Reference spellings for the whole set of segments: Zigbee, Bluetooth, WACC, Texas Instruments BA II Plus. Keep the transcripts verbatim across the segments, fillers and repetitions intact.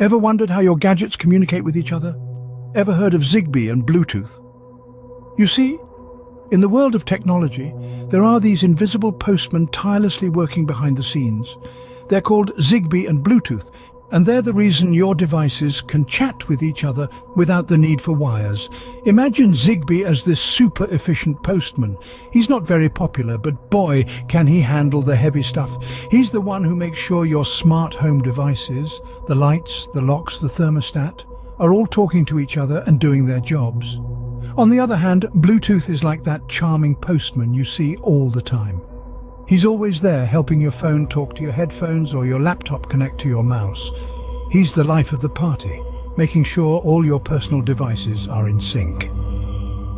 Ever wondered how your gadgets communicate with each other? Ever heard of Zigbee and Bluetooth? You see, in the world of technology, there are these invisible postmen tirelessly working behind the scenes. They're called Zigbee and Bluetooth, and they're the reason your devices can chat with each other without the need for wires. Imagine Zigbee as this super-efficient postman. He's not very popular, but boy, can he handle the heavy stuff. He's the one who makes sure your smart home devices, the lights, the locks, the thermostat, are all talking to each other and doing their jobs. On the other hand, Bluetooth is like that charming postman you see all the time. He's always there helping your phone talk to your headphones or your laptop connect to your mouse. He's the life of the party, making sure all your personal devices are in sync.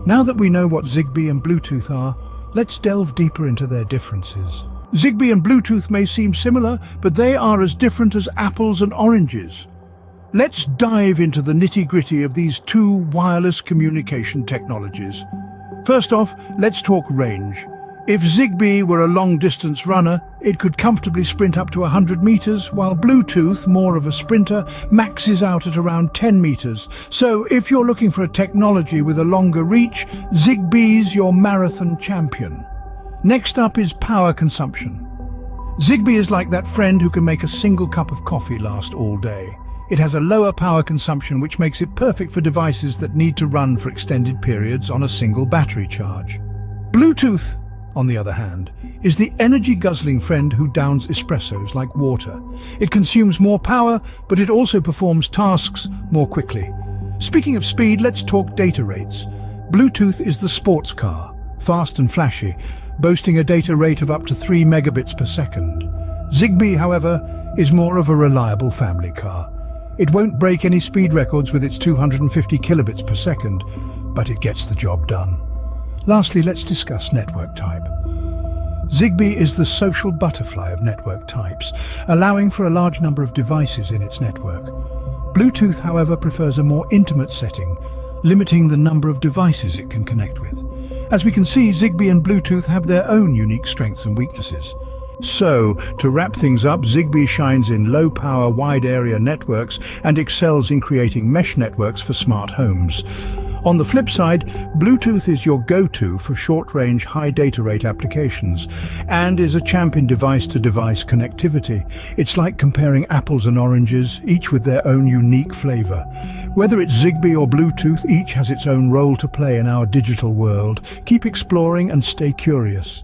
Now that we know what Zigbee and Bluetooth are, let's delve deeper into their differences. Zigbee and Bluetooth may seem similar, but they are as different as apples and oranges. Let's dive into the nitty-gritty of these two wireless communication technologies. First off, let's talk range. If Zigbee were a long-distance runner, it could comfortably sprint up to one hundred meters, while Bluetooth, more of a sprinter, maxes out at around ten meters. So if you're looking for a technology with a longer reach, Zigbee's your marathon champion. Next up is power consumption. Zigbee is like that friend who can make a single cup of coffee last all day. It has a lower power consumption, which makes it perfect for devices that need to run for extended periods on a single battery charge. Bluetooth, on the other hand, is the energy-guzzling friend who downs espressos like water. It consumes more power, but it also performs tasks more quickly. Speaking of speed, let's talk data rates. Bluetooth is the sports car, fast and flashy, boasting a data rate of up to three megabits per second. Zigbee, however, is more of a reliable family car. It won't break any speed records with its two hundred fifty kilobits per second, but it gets the job done. Lastly, let's discuss network type. Zigbee is the social butterfly of network types, allowing for a large number of devices in its network. Bluetooth, however, prefers a more intimate setting, limiting the number of devices it can connect with. As we can see, Zigbee and Bluetooth have their own unique strengths and weaknesses. So, to wrap things up, Zigbee shines in low-power, wide-area networks and excels in creating mesh networks for smart homes. On the flip side, Bluetooth is your go-to for short-range, high-data-rate applications and is a champion device-to-device connectivity. It's like comparing apples and oranges, each with their own unique flavor. Whether it's Zigbee or Bluetooth, each has its own role to play in our digital world. Keep exploring and stay curious.